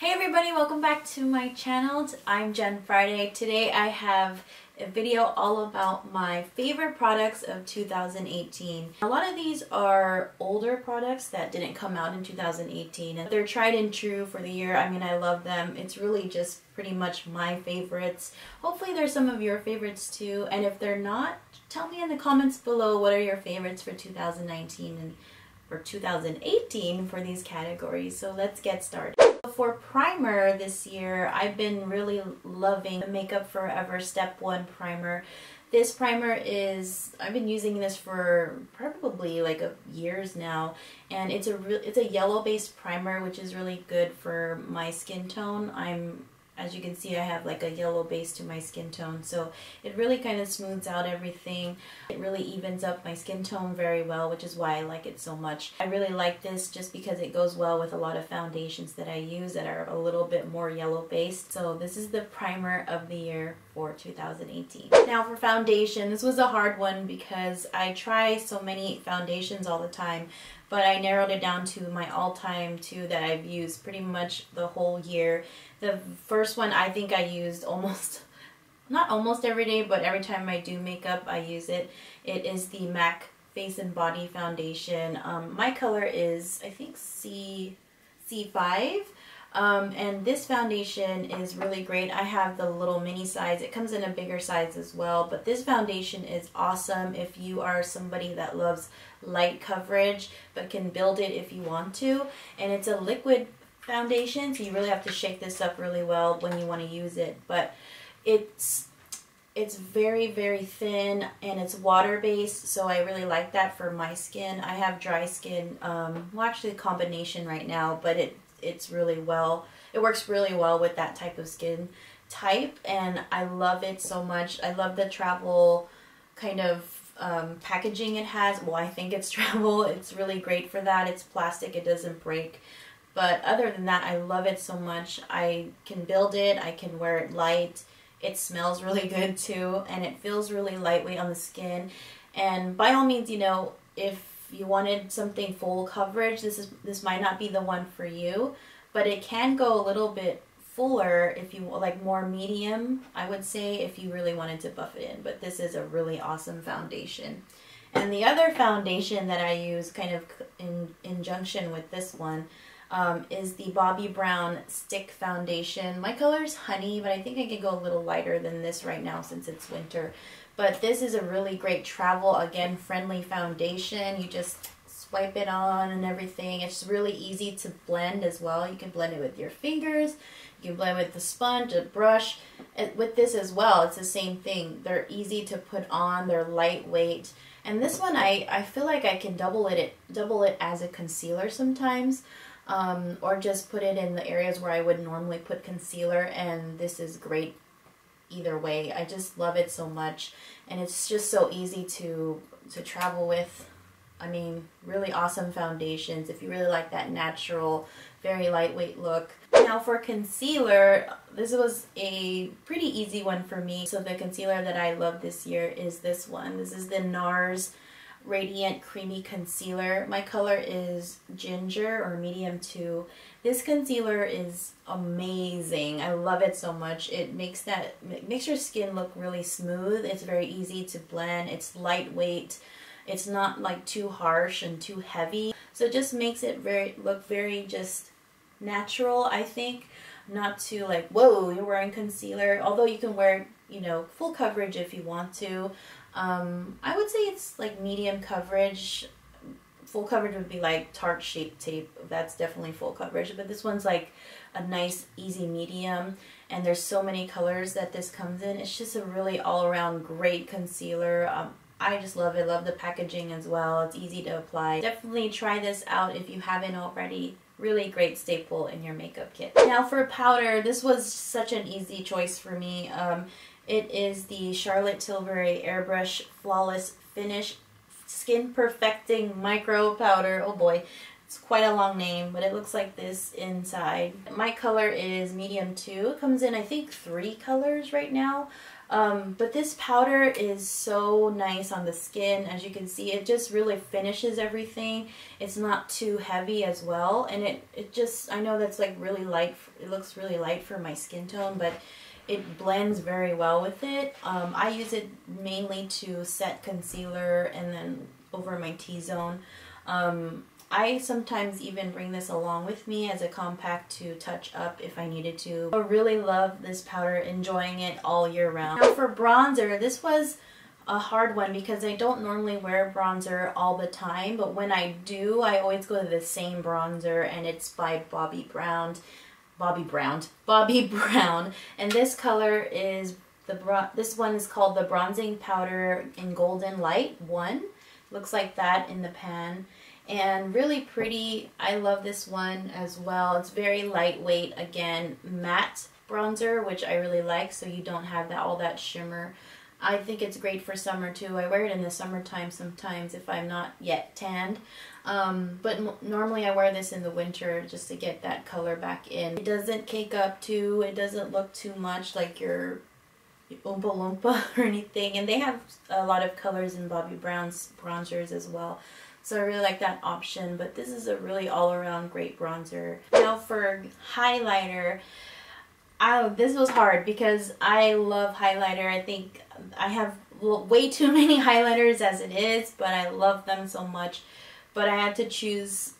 Hey everybody, welcome back to my channel. I'm Jen Friday. Today I have a video all about my favorite products of 2018. A lot of these are older products that didn't come out in 2018 and they're tried and true for the year. I mean, I love them. It's really just pretty much my favorites. Hopefully there's some of your favorites too, and if they're not, tell me in the comments below what are your favorites for 2019 and for 2018 for these categories. So let's get started. For primer this year, I've been really loving the Makeup Forever Step 1 Primer. This primer is, I've been using this for probably like years now, and it's a yellow-based primer, which is really good for my skin tone. As you can see, I have like a yellow base to my skin tone, so it really kind of smooths out everything. It really evens up my skin tone very well, which is why I like it so much. I really like this just because it goes well with a lot of foundations that I use that are a little bit more yellow based. So this is the primer of the year for 2018. Now for foundation, this was a hard one because I try so many foundations all the time, but I narrowed it down to my all-time two that I've used pretty much the whole year. The first one I think I used almost, not almost every day, but every time I do makeup I use it. It is the MAC Face and Body Foundation. My color is, I think, C5. And this foundation is really great. I have the little mini size. It comes in a bigger size as well, but this foundation is awesome if you are somebody that loves light coverage but can build it if you want to. And it's a liquid foundation, so you really have to shake this up really well when you want to use it. But it's very, very thin and it's water-based, so I really like that for my skin. I have dry skin, well, actually a combination right now, but it works really well with that type of skin type, and I love it so much. I love the travel kind of packaging it has. Well, I think it's travel. It's really great for that. It's plastic, it doesn't break. But other than that, I love it so much. I can build it, I can wear it light. It smells really good too, and it feels really lightweight on the skin. And by all means, you know, if you wanted something full coverage, this might not be the one for you, but it can go a little bit fuller if you like more medium, I would say, if you really wanted to buff it in. But this is a really awesome foundation. And the other foundation that I use kind of in conjunction with this one is the Bobbi Brown Stick Foundation. My color is honey, but I think I could go a little lighter than this right now since it's winter. But this is a really great travel, again, friendly foundation. You just swipe it on and everything. It's really easy to blend as well. You can blend it with your fingers. You can blend with the sponge, a brush. With this as well, it's the same thing. They're easy to put on. They're lightweight. And this one, I feel like I can double it as a concealer sometimes. Or just put it in the areas where I would normally put concealer, and this is great either way. I just love it so much, and it's just so easy to travel with. I mean, really awesome foundations if you really like that natural, very lightweight look. Now for concealer, this was a pretty easy one for me. So the concealer that I love this year is this one. This is the NARS Radiant Creamy Concealer. My color is ginger or medium 2. This concealer is amazing. I love it so much. It makes your skin look really smooth. It's very easy to blend. It's lightweight. It's not like too harsh and too heavy. So it just makes it look very just natural, I think. Not too like, whoa, you're wearing concealer. Although you can wear, you know, full coverage if you want to. I would say it's like medium coverage. Full coverage would be like Tarte Shape Tape. That's definitely full coverage, but this one's like a nice easy medium, and there's so many colors that this comes in. It's just a really all-around great concealer. I just love it. Love the packaging as well. It's easy to apply. Definitely try this out if you haven't already. Really great staple in your makeup kit. Now for powder, this was such an easy choice for me. It is the Charlotte Tilbury Airbrush Flawless Finish Skin Perfecting Micro Powder. Oh boy. It's quite a long name, but it looks like this inside. My color is medium 2. It comes in, I think, 3 colors right now. But this powder is so nice on the skin. As you can see, it just really finishes everything. It's not too heavy as well. And it just, I know that's like really light, it looks really light for my skin tone, but it blends very well with it. I use it mainly to set concealer and then over my T-zone. I sometimes even bring this along with me as a compact to touch up if I needed to. I really love this powder, enjoying it all year round. Now for bronzer, this was a hard one because I don't normally wear bronzer all the time, but when I do, I always go to the same bronzer, and it's by Bobbi Brown. And this color is, this one is called the Bronzing Powder in Golden Light 1. Looks like that in the pan. And really pretty. I love this one as well. It's very lightweight, again, matte bronzer, which I really like, so you don't have that all that shimmer. I think it's great for summer too. I wear it in the summertime sometimes if I'm not yet tanned. But normally I wear this in the winter just to get that color back in. It doesn't cake up too. It doesn't look too much like your Oompa Loompa or anything. And they have a lot of colors in Bobbi Brown's bronzers as well. So I really like that option, but this is a really all-around great bronzer. Now for highlighter, this was hard because I love highlighter. I think I have way too many highlighters as it is, but I love them so much. But I had to choose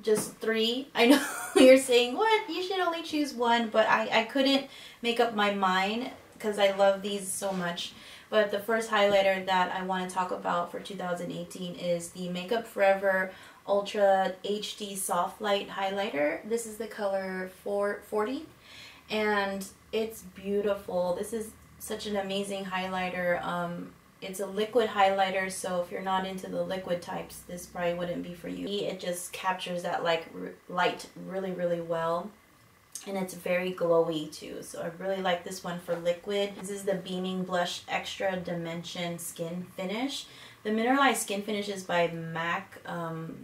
just 3. I know you're saying, what? You should only choose one, but I couldn't make up my mind because I love these so much. But the first highlighter that I want to talk about for 2018 is the Makeup Forever Ultra HD Soft Light Highlighter. This is the color 440, and it's beautiful. This is such an amazing highlighter. It's a liquid highlighter, so if you're not into the liquid types, this probably wouldn't be for you. It just captures that like light really, really well. And it's very glowy too, so I really like this one for liquid. This is the Beaming Blush Extra Dimension Skin Finish. The mineralized skin finishes by MAC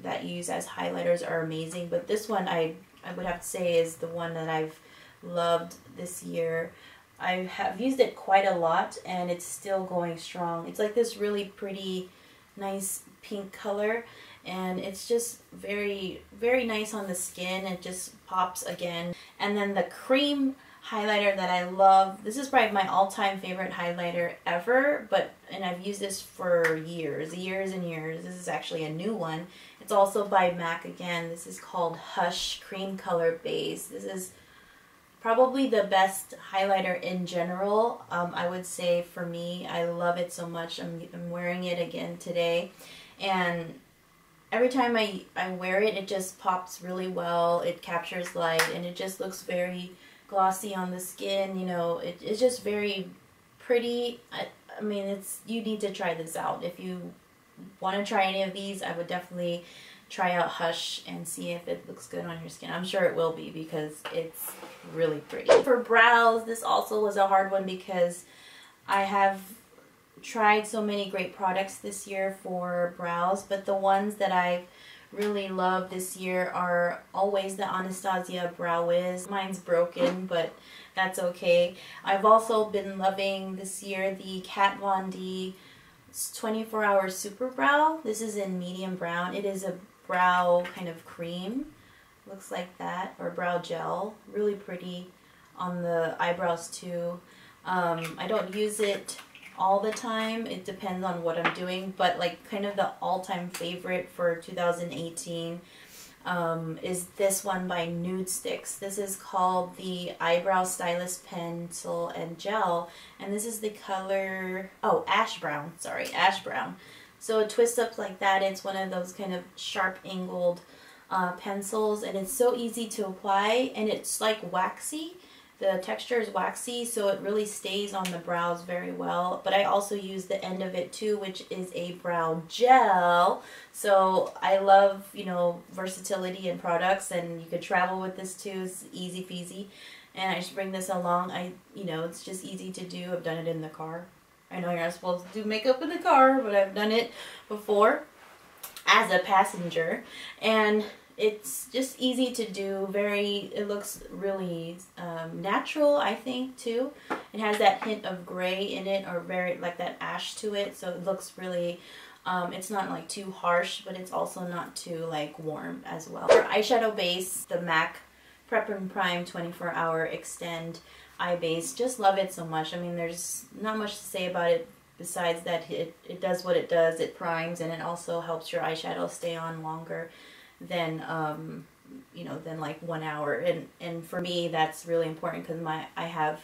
that you use as highlighters are amazing, but this one I would have to say is the one that I've loved this year. I have used it quite a lot, and it's still going strong. It's like this really pretty, nice pink color. And it's just very, very nice on the skin. It just pops again. And then the cream highlighter that I love. This is probably my all-time favorite highlighter ever. And I've used this for years, years and years. This is actually a new one. It's also by MAC again. This is called Hush Cream Color Base. This is probably the best highlighter in general. I would say for me, I love it so much. I'm wearing it again today, and every time I wear it, it just pops really well, it captures light, and it just looks very glossy on the skin, you know, it's just very pretty. I mean, you need to try this out. If you want to try any of these, I would definitely try out Hush and see if it looks good on your skin. I'm sure it will be because it's really pretty. For brows, this also was a hard one because I have tried so many great products this year for brows, but the ones that I've really loved this year are always the Anastasia Brow Wiz. Mine's broken, but that's okay. I've also been loving this year the Kat Von D 24-Hour Super Brow. This is in medium brown. It is a brow kind of cream. Looks like that, or brow gel. Really pretty on the eyebrows too. I don't use it all the time. It depends on what I'm doing, but like kind of the all-time favorite for 2018 is this one by Nudestix. This is called the Eyebrow Stylist Pencil and Gel, and this is the color ash brown. So it twists up like that. It's one of those kind of sharp angled pencils, and it's so easy to apply, and it's like waxy. The texture is waxy, so it really stays on the brows very well. But I also use the end of it too, which is a brow gel. So I love, you know, versatility in products, and you could travel with this too. It's easy peasy. And I just bring this along. You know, it's just easy to do. I've done it in the car. I know you're not supposed to do makeup in the car, but I've done it before as a passenger. And It's just easy to do, it looks really natural, I think, too. It has that hint of gray in it, or very, like that ash to it, so it looks really, it's not like too harsh, but it's also not too like warm as well. For eyeshadow base, the MAC Prep and Prime 24 Hour Extend Eye Base, just love it so much. I mean, there's not much to say about it besides that it does what it does. It primes, and it also helps your eyeshadow stay on longer than you know, than like 1 hour, and for me that's really important because I have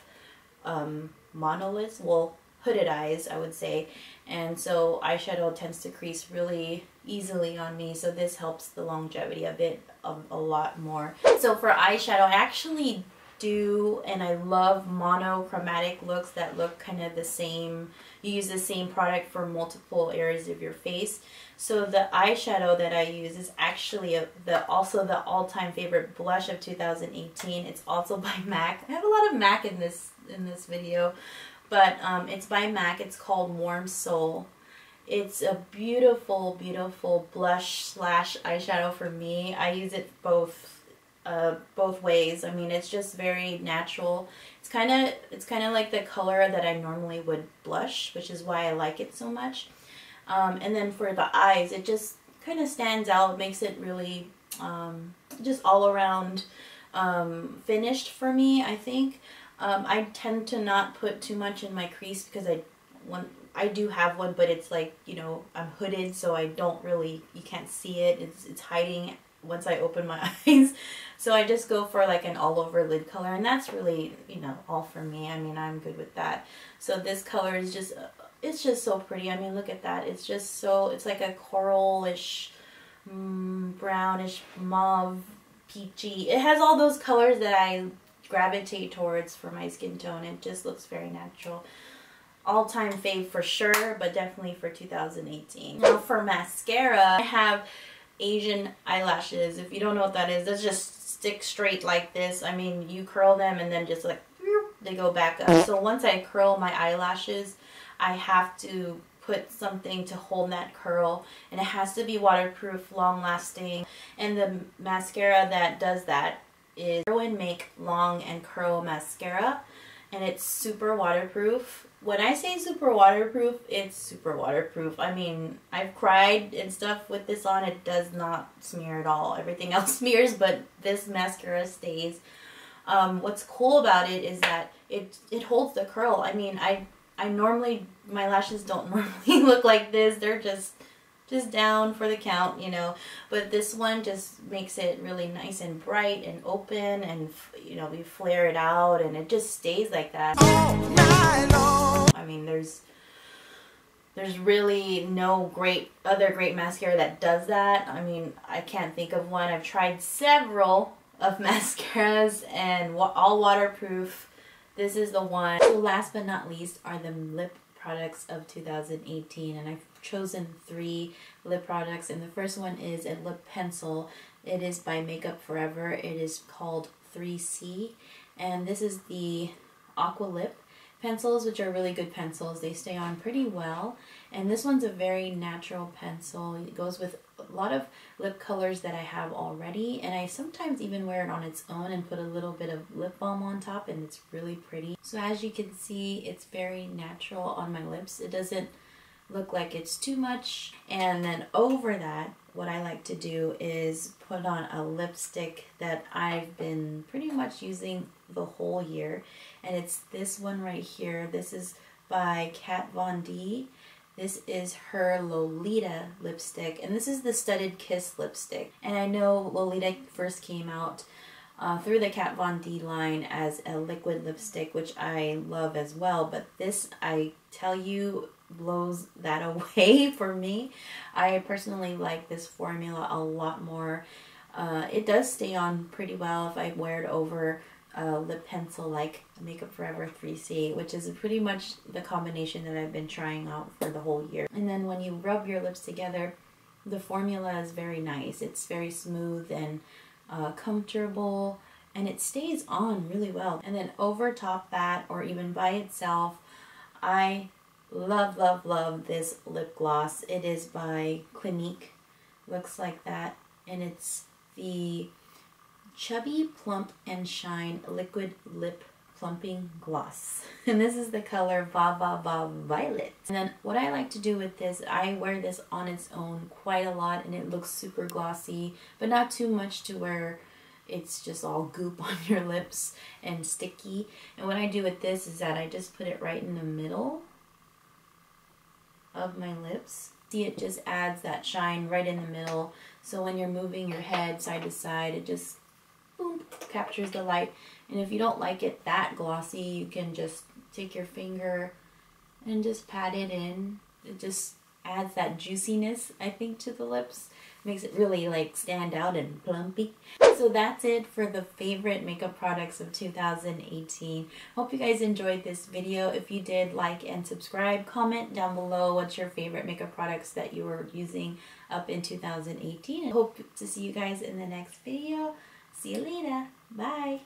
monolid, well, hooded eyes, I would say, and so eyeshadow tends to crease really easily on me, so this helps the longevity of it a lot more. So for eyeshadow, I actually do, and I love monochromatic looks that look kind of the same. You use the same product for multiple areas of your face. So the eyeshadow that I use is actually also the all-time favorite blush of 2018. It's also by MAC. I have a lot of MAC in this video, but it's by MAC. It's called Warm Soul. It's a beautiful, beautiful blush slash eyeshadow for me. I use it both ways. I mean, it's just very natural. It's kind of like the color that I normally would blush, which is why I like it so much. And then for the eyes, it just kind of stands out, makes it really just all around finished for me, I think. I tend to not put too much in my crease because I do have one, but it's like, you know, I'm hooded, so I don't really, you can't see it. It's hiding once I open my eyes. So I just go for like an all over lid color, and that's really, you know, all for me. I mean, I'm good with that. So this color is just, it's just so pretty. I mean, look at that. It's just so, it's like a coralish, brownish, mauve, peachy. It has all those colors that I gravitate towards for my skin tone. It just looks very natural. All-time fave for sure, but definitely for 2018. Now for mascara, I have Asian eyelashes. If you don't know what that is, that's just stick straight like this. I mean, you curl them and then just like they go back up. So once I curl my eyelashes, I have to put something to hold that curl, and it has to be waterproof, long-lasting, and the mascara that does that is Heroine Make Long and Curl Mascara, and it's super waterproof. When I say super waterproof, it's super waterproof. I mean, I've cried and stuff with this on. It does not smear at all. Everything else smears, but this mascara stays. What's cool about it is that it holds the curl. I mean, I normally, my lashes don't normally look like this. They're just down for the count, you know, but this one just makes it really nice and bright and open, and you know, we flare it out and it just stays like that. I mean, there's really no other great mascara that does that. I mean, I can't think of one. I've tried several of mascaras, and all waterproof. This is the one. So last but not least are the lip products of 2018, and I've chosen 3 lip products, and the first one is a lip pencil. It is by Makeup Forever. It is called 3C, and this is the Aqua Lip pencils, which are really good pencils. They stay on pretty well, and this one's a very natural pencil. It goes with a lot of lip colors that I have already, and I sometimes even wear it on its own and put a little bit of lip balm on top, and it's really pretty. So as you can see, it's very natural on my lips. It doesn't look like it's too much. And then over that, what I like to do is put on a lipstick that I've been pretty much using the whole year, and it's this one right here. This is by Kat Von D. This is her Lolita lipstick, and this is the Studded Kiss lipstick. And I know Lolita first came out through the Kat Von D line as a liquid lipstick, which I love as well, but this, I tell you, blows that away for me. I personally like this formula a lot more. It does stay on pretty well if I wear it over a lip pencil like Makeup Forever 3C, which is pretty much the combination that I've been trying out for the whole year. And then when you rub your lips together, the formula is very nice. It's very smooth and comfortable, and it stays on really well. And then over top that, or even by itself, I love, love, love this lip gloss. It is by Clinique. Looks like that, and it's the Chubby Plump and Shine Liquid Lip Plumping Gloss. And this is the color Violet. And then what I like to do with this, I wear this on its own quite a lot and it looks super glossy, but not too much to where it's just all goop on your lips and sticky. And what I do with this is that I just put it right in the middle of my lips. See, it just adds that shine right in the middle. So when you're moving your head side to side, it just boom, captures the light. And if you don't like it that glossy, you can just take your finger and just pat it in. It just adds that juiciness, I think, to the lips. Makes it really like stand out and plumpy. So that's it for the favorite makeup products of 2018. Hope you guys enjoyed this video. If you did, like and subscribe. Comment down below what's your favorite makeup products that you were using up in 2018. I hope to see you guys in the next video. See you later. Bye.